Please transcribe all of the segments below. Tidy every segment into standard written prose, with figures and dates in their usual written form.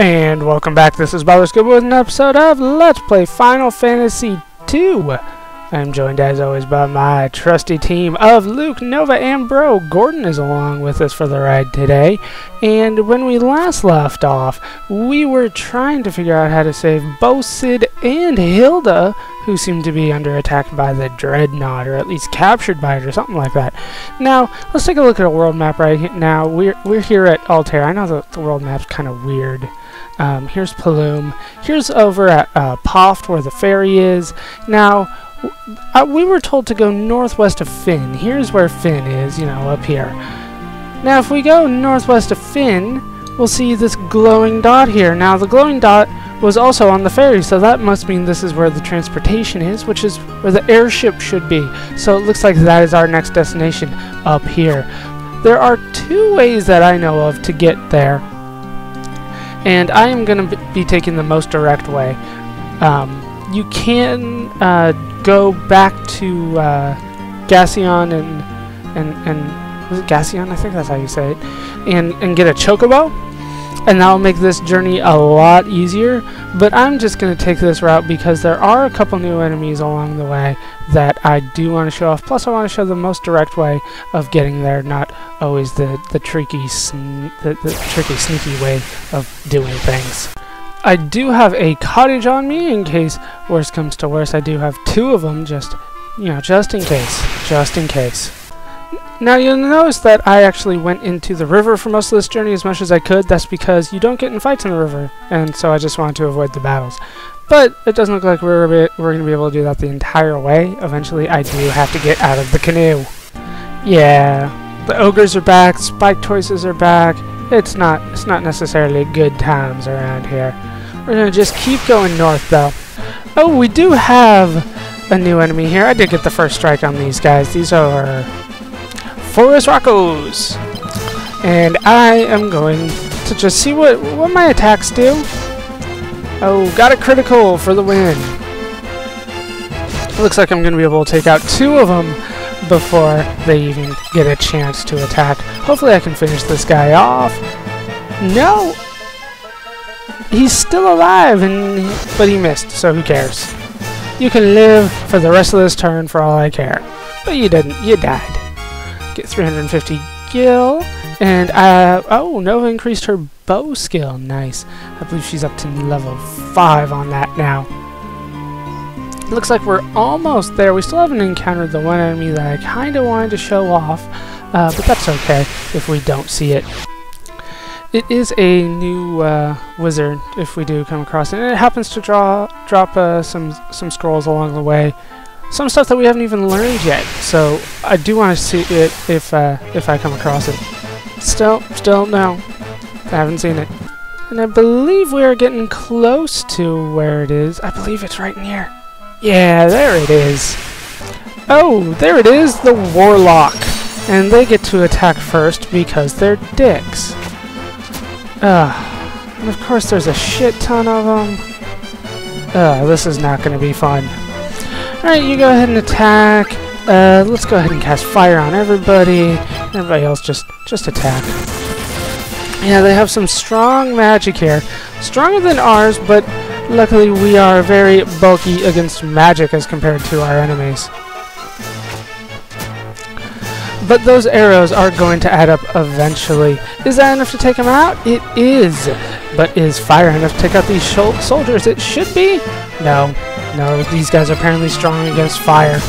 And welcome back, this is Bobberskid with an episode of Let's Play Final Fantasy II. I'm joined as always by my trusty team of Luke, Nova, and Bro. Gordon is along with us for the ride today. And when we last left off, we were trying to figure out how to save both Cid and Hilda, who seemed to be under attack by the Dreadnought, or at least captured by it, or something like that. Now, let's take a look at a world map right now. We're here at Altair. I know the world map's kind of weird. Here's Pallume. Here's over at Poft, where the ferry is. Now, we were told to go northwest of Fynn. Here's where Fynn is, you know, up here. Now, if we go northwest of Fynn, we'll see this glowing dot here. Now, the glowing dot was also on the ferry, so that must mean this is where the transportation is, which is where the airship should be. So it looks like that is our next destination up here. There are two ways that I know of to get there, and I am going to be taking the most direct way. You can go back to Gassion and was it Gassion? I think that's how you say it, and get a chocobo, and that'll make this journey a lot easier. But I'm just going to take this route because there are a couple new enemies along the way that I do want to show off. Plus, I want to show the most direct way of getting there, not always the tricky sneaky way of doing things. I do have a cottage on me in case worse comes to worse. I do have two of them, just in case, Now, you'll notice that I actually went into the river for most of this journey as much as I could. That's because you don't get in fights in the river, and so I just wanted to avoid the battles. But it doesn't look like we're going to be able to do that the entire way. Eventually, I do have to get out of the canoe. Yeah, the ogres are back, spike tortoises are back. It's not necessarily good times around here. We're gonna just keep going north, though. Oh, we do have a new enemy here. I did get the first strike on these guys. These are Forest Rockos, and I am going to just see what my attacks do. Oh, got a critical for the win. Looks like I'm gonna be able to take out two of them before they even get a chance to attack. Hopefully I can finish this guy off. No! He's still alive, but he missed, so who cares? You can live for the rest of this turn for all I care. But you didn't. You died. Get 350 gil, and oh, Nova increased her bow skill. Nice. I believe she's up to level 5 on that now. Looks like we're almost there. We still haven't encountered the one enemy that I kind of wanted to show off, but that's okay if we don't see it. It is a new wizard if we do come across it, and it happens to drop some scrolls along the way, some stuff that we haven't even learned yet. So I do want to see it if I come across it. Still no, I haven't seen it, and I believe we are getting close to where it is. I believe it's right near. Yeah, there it is. Oh, there it is, the warlock. And they get to attack first because they're dicks. And of course there's a shit ton of them. This is not going to be fun. Alright, you go ahead and attack. Let's go ahead and cast fire on everybody. Everybody else just attack. Yeah, they have some strong magic here. Stronger than ours, but luckily, we are very bulky against magic as compared to our enemies. But those arrows are going to add up eventually. Is that enough to take them out? It is. But is fire enough to take out these soldiers? It should be. No, these guys are apparently strong against fire.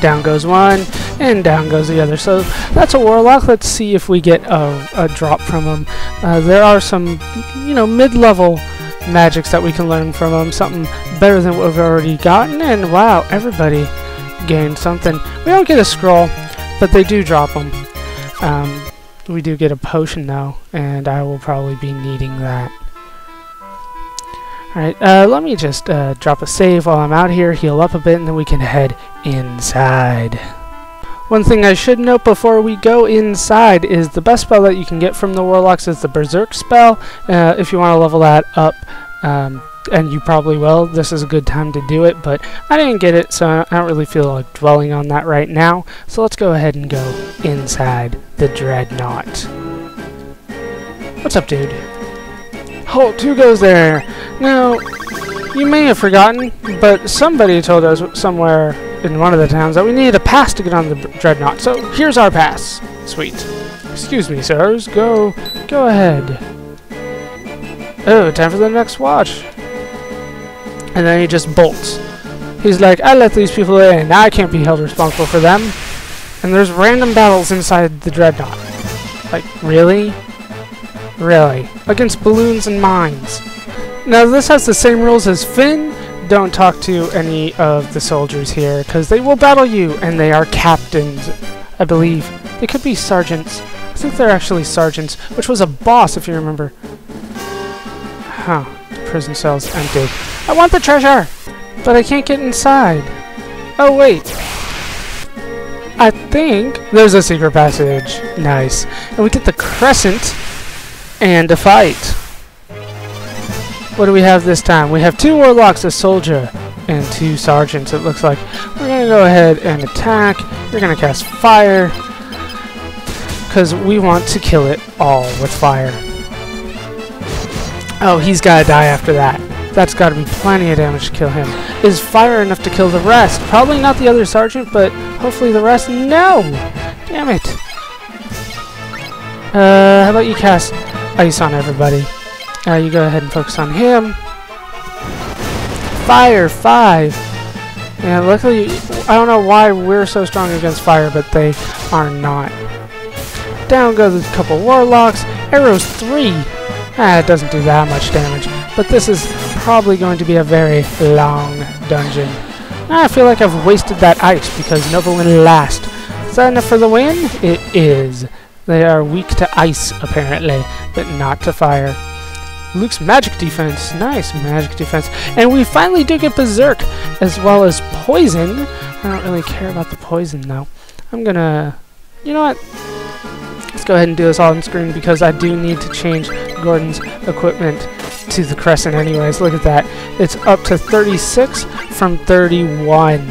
Down goes one, and down goes the other. So that's a warlock. Let's see if we get a drop from him. There are some, mid-level magics that we can learn from him. Something better than what we've already gotten. And wow, everybody gained something. We don't get a scroll, but they do drop them. We do get a potion though, and I will probably be needing that. Alright, let me just drop a save while I'm out here, heal up a bit, and then we can head inside. One thing I should note before we go inside is the best spell that you can get from the warlocks is the Berserk spell. If you want to level that up, and you probably will, this is a good time to do it, but I didn't get it, so I don't really feel like dwelling on that right now. So let's go ahead and go inside the Dreadnought. What's up, dude? Holt 2 goes there. Now, you may have forgotten, but somebody told us somewhere in one of the towns that we needed a pass to get on the Dreadnought, so here's our pass. Sweet. Excuse me, sirs. Go ahead. Oh, time for the next watch. And then he just bolts. He's like, I let these people in. I can't be held responsible for them. And there's random battles inside the Dreadnought. Like, really? Really? Against balloons and mines. Now, this has the same rules as Fynn. Don't talk to any of the soldiers here, because they will battle you, and they are captains, I believe. They could be sergeants. I think they're actually sergeants, which was a boss, if you remember. Huh. Prison cell's empty. I want the treasure! But I can't get inside. Oh, wait. I think there's a secret passage. Nice. And we get the Crescent and a fight. What do we have this time? We have 2 warlocks, a soldier, and 2 sergeants, it looks like. We're going to go ahead and attack. We're going to cast fire, because we want to kill it all with fire. Oh, he's got to die after that. That's got to be plenty of damage to kill him. Is fire enough to kill the rest? Probably not the other sergeant, but hopefully the rest. No! Damn it. How about you cast ice on everybody? You go ahead and focus on him. Fire 5. Yeah, luckily, I don't know why we're so strong against fire, but they are not. Down goes a couple warlocks. Arrows 3. Ah, it doesn't do that much damage. But this is probably going to be a very long dungeon. I feel like I've wasted that ice because Nova went last. Is that enough for the win? It is. They are weak to ice, apparently, but not to fire. Luke's magic defense. Nice magic defense. And we finally do get Berserk, as well as Poison. I don't really care about the Poison, though. I'm gonna... You know what? Let's go ahead and do this all on screen, because I do need to change Gordon's equipment to the Crescent anyways. Look at that. It's up to 36 from 31.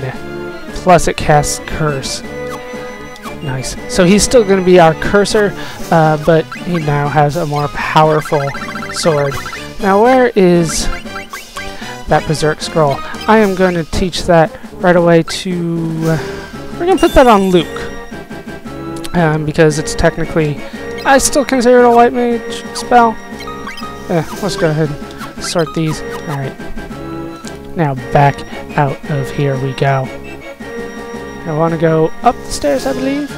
Plus it casts Curse. Nice. So he's still going to be our cursor, but he now has a more powerful sword. Now, where is that Berserk scroll? I am going to teach that right away to... we're going to put that on Luke, because it's technically... I still consider it a white mage spell. Let's go ahead and sort these. Alright. Now back out of here we go. I want to go up the stairs, I believe.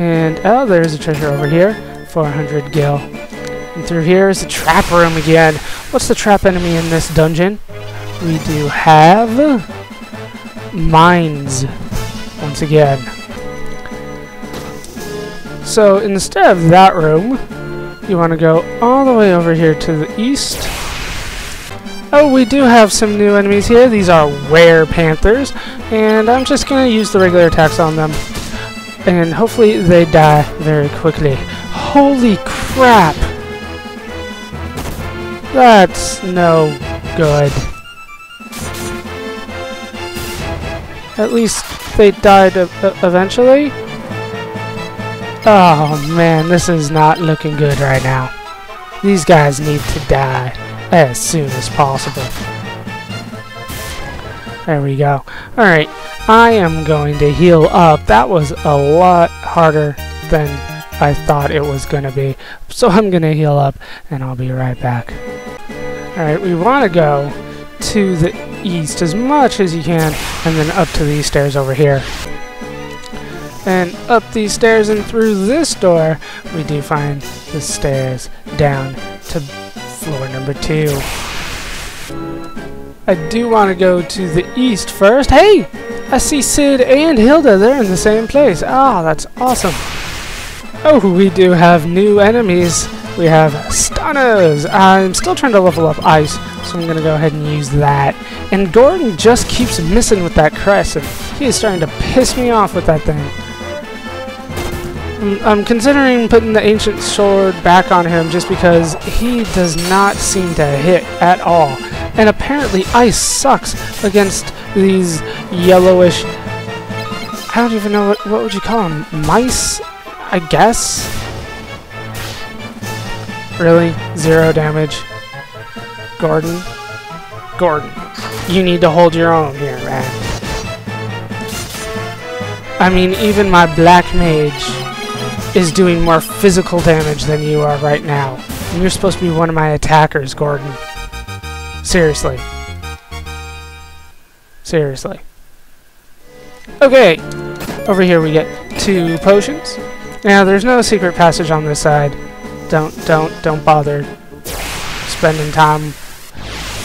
And, oh, there's a treasure over here. 400 gil. And through here is the trap room again. What's the trap enemy in this dungeon? We do have... mines. Once again. So, instead of that room... You want to go all the way over here to the east. Oh, we do have some new enemies here. These are were-panthers, and I'm just going to use the regular attacks on them. And hopefully they die very quickly. Holy crap! That's no good. At least they died eventually. Oh man, this is not looking good right now. These guys need to die as soon as possible. There we go. Alright, I am going to heal up. That was a lot harder than I thought it was going to be. So I'm going to heal up and I'll be right back. Alright, we want to go to the east as much as you can and then up to these stairs over here. And up these stairs and through this door, we do find the stairs down to floor number 2. I do want to go to the east first. Hey! I see Cid and Hilda. They're in the same place. Ah, that's awesome. Oh, we do have new enemies. We have stunners. I'm still trying to level up ice, so I'm going to go ahead and use that. And Gordon just keeps missing with that Crescent. He is starting to piss me off with that thing. I'm considering putting the ancient sword back on him just because he does not seem to hit at all. And apparently ice sucks against these yellowish... I don't even know what would you call them? Mice? I guess? Really? 0 damage. Gordon. Gordon, you need to hold your own here, man. I mean, even my black mage is doing more physical damage than you are right now. And you're supposed to be one of my attackers, Gordon. Seriously. Seriously. Okay, over here we get 2 potions. Now, there's no secret passage on this side. Don't bother spending time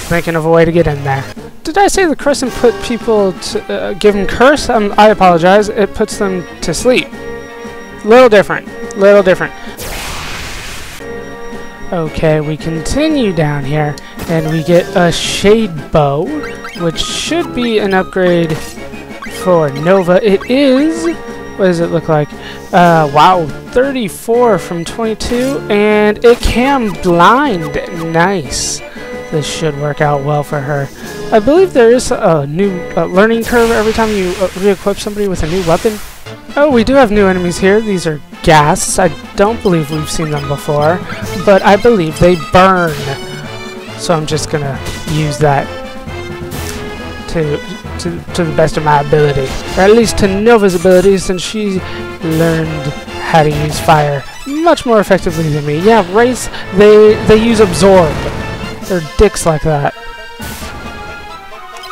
thinking of a way to get in there. Did I say the Crescent put people to... give them curse? I apologize. It puts them to sleep. Little different. Little different. Okay, we continue down here, and we get a Shade Bow, which should be an upgrade for Nova. It is... What does it look like? Wow, 34 from 22, and it can blind. Nice. This should work out well for her. I believe there is a new learning curve every time you re-equip somebody with a new weapon. Oh, we do have new enemies here. These are ghasts. I don't believe we've seen them before, but I believe they burn. So I'm just gonna use that to the best of my ability, or at least to Nova's ability, since she learned how to use fire much more effectively than me. Yeah, race, they use absorb. They're dicks like that.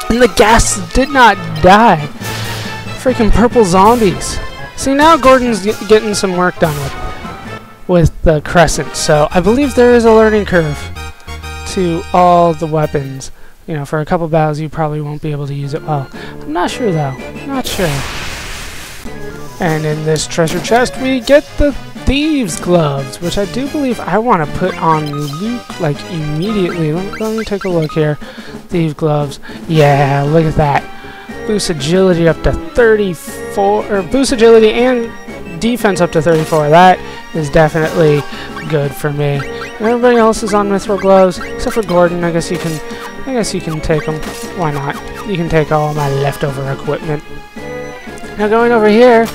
And the gas did not die. Freaking purple zombies. See, now Gordon's getting some work done with the Crescent, so I believe there is a learning curve to all the weapons. You know, for a couple battles, you probably won't be able to use it well. I'm not sure, though. Not sure. And in this treasure chest, we get the Thieves' Gloves, which I do believe I want to put on Luke, like, immediately. Let me take a look here. Thieves' Gloves. Yeah, look at that. Boost agility up to 34, or boost agility and defense up to 34. That is definitely good for me. And everybody else is on Mithril Gloves, except for Gordon. I guess you can take them. Why not? You can take all my leftover equipment. Now going over here,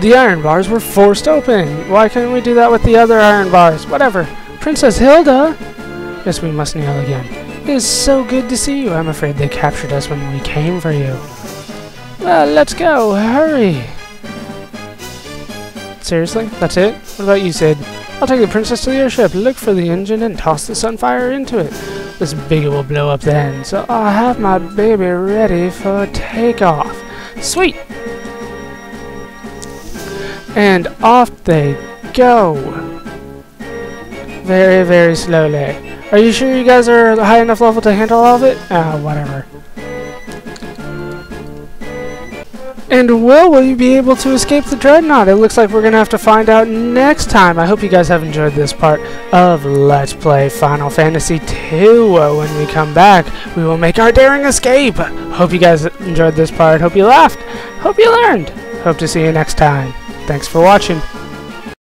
the iron bars were forced open. Why couldn't we do that with the other iron bars? Whatever. Princess Hilda! Yes, we must kneel again. It is so good to see you. I'm afraid they captured us when we came for you. Well, let's go. Hurry! Seriously? That's it? What about you, Cid? I'll take the princess to the airship, look for the engine, and toss the sunfire into it. This bigot will blow up then, so I'll have my baby ready for takeoff. Sweet! And off they go. Very, very slowly. Are you sure you guys are high enough level to handle all of it? Ah, whatever. And will you be able to escape the Dreadnought? It looks like we're going to have to find out next time. I hope you guys have enjoyed this part of Let's Play Final Fantasy II. When we come back, we will make our daring escape. Hope you guys enjoyed this part. Hope you laughed. Hope you learned. Hope to see you next time. Thanks for watching.